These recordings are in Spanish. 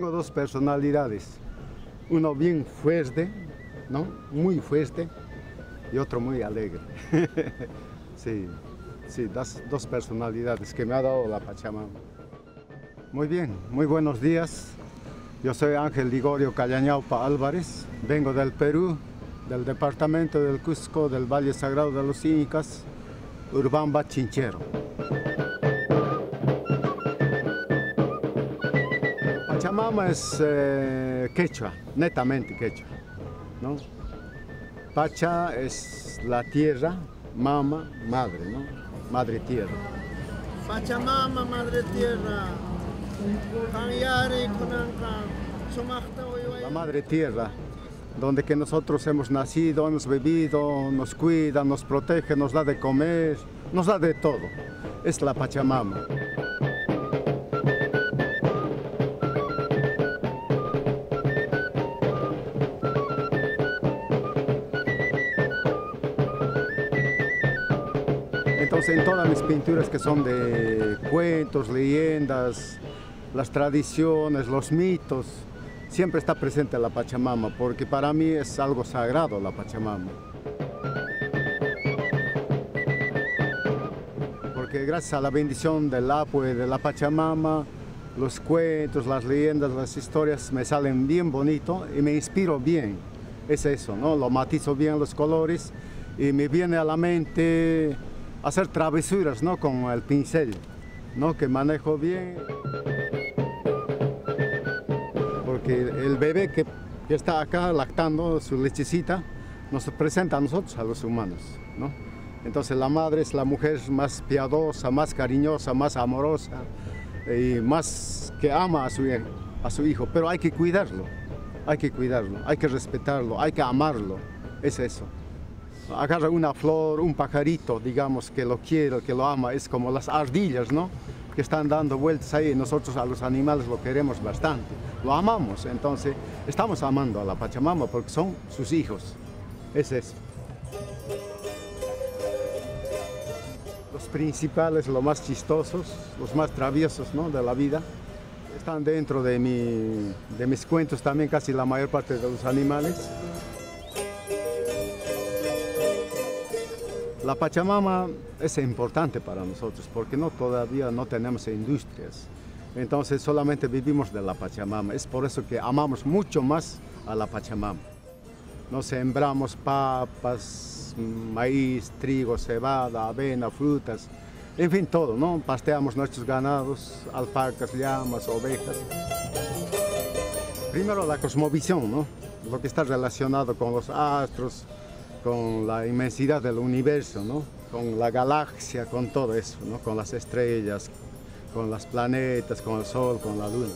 tengo dos personalidades, uno bien fuerte, ¿no? Muy fuerte, y otro muy alegre. Sí, sí, las dos personalidades que me ha dado la Pachamama. Muy bien, muy buenos días. Yo soy Ángel Ligorio Callañaupa Álvarez, vengo del Perú, del departamento del Cusco, del Valle Sagrado de los Incas, Urubamba Chinchero. Pachamama es quechua, netamente quechua, ¿no? Pacha es la tierra, mama, madre, ¿no? Madre tierra. Pachamama, madre tierra. La madre tierra, donde que nosotros hemos nacido, hemos vivido, nos cuida, nos protege, nos da de comer, nos da de todo. Es la Pachamama. Entonces, en todas mis pinturas que son de cuentos, leyendas, las tradiciones, los mitos, siempre está presente la Pachamama, porque para mí es algo sagrado la Pachamama. Porque gracias a la bendición del Apu y de la Pachamama, los cuentos, las leyendas, las historias me salen bien bonito y me inspiro bien. Es eso, ¿no? Lo matizo bien los colores y me viene a la mente hacer travesuras, ¿no? Con el pincel, ¿no? Que manejo bien. Porque el bebé que está acá lactando su lechecita nos presenta a nosotros, a los humanos, ¿no? Entonces la madre es la mujer más piadosa, más cariñosa, más amorosa y más que ama a su hijo. Pero hay que cuidarlo, hay que cuidarlo, hay que respetarlo, hay que amarlo. Es eso. Agarra una flor, un pajarito, digamos, que lo quiere, que lo ama. Es como las ardillas, ¿no? Que están dando vueltas ahí. Nosotros a los animales lo queremos bastante, lo amamos. Entonces, estamos amando a la Pachamama porque son sus hijos. Es eso. Los principales, los más chistosos, los más traviesos, ¿no? De la vida. Están dentro de mis cuentos también, casi la mayor parte de los animales. La Pachamama es importante para nosotros porque todavía no tenemos industrias. Entonces solamente vivimos de la Pachamama. Es por eso que amamos mucho más a la Pachamama. Nos sembramos papas, maíz, trigo, cebada, avena, frutas, en fin, todo, ¿no? Pasteamos nuestros ganados, alpacas, llamas, ovejas. Primero la cosmovisión, ¿no? Lo que está relacionado con los astros, con la inmensidad del universo, ¿no? Con la galaxia, con todo eso, ¿no? Con las estrellas, con los planetas, con el sol, con la luna.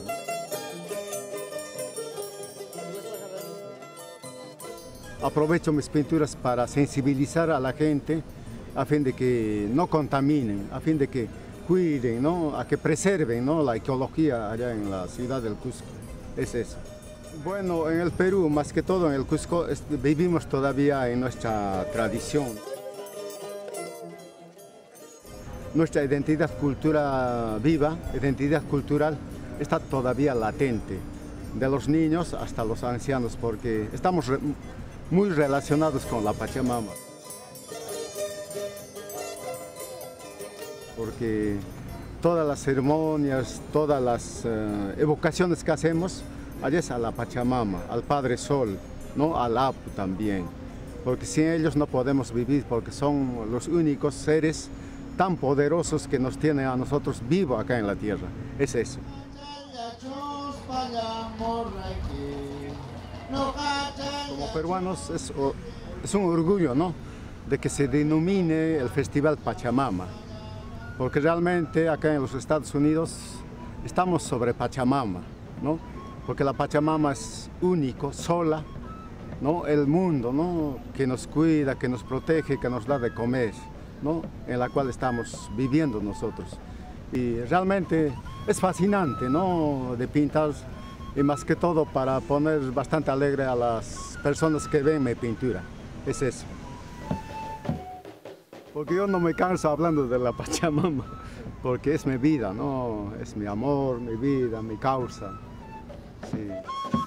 Aprovecho mis pinturas para sensibilizar a la gente a fin de que no contaminen, a fin de que cuiden, ¿no? A que preserven, ¿no? La ecología allá en la ciudad del Cusco. Es eso. Bueno, en el Perú, más que todo en el Cusco, vivimos todavía en nuestra tradición. Nuestra identidad cultural viva, identidad cultural, está todavía latente, de los niños hasta los ancianos, porque estamos muy relacionados con la Pachamama. Porque todas las ceremonias, todas las evocaciones que hacemos, allá es a la Pachamama, al Padre Sol, ¿no? Al Apu también, porque sin ellos no podemos vivir, porque son los únicos seres tan poderosos que nos tienen a nosotros vivos acá en la tierra. Es eso. Como peruanos es un orgullo, ¿no? De que se denomine el Festival Pachamama, porque realmente acá en los Estados Unidos estamos sobre Pachamama, ¿no? Porque la Pachamama es único, sola, ¿no? El mundo, ¿no? Que nos cuida, que nos protege, que nos da de comer, ¿no? En la cual estamos viviendo nosotros. Y realmente es fascinante, ¿no? De pintar, y más que todo para poner bastante alegre a las personas que ven mi pintura. Es eso. Porque yo no me canso hablando de la Pachamama, porque es mi vida, ¿no? Es mi amor, mi vida, mi causa. Sí.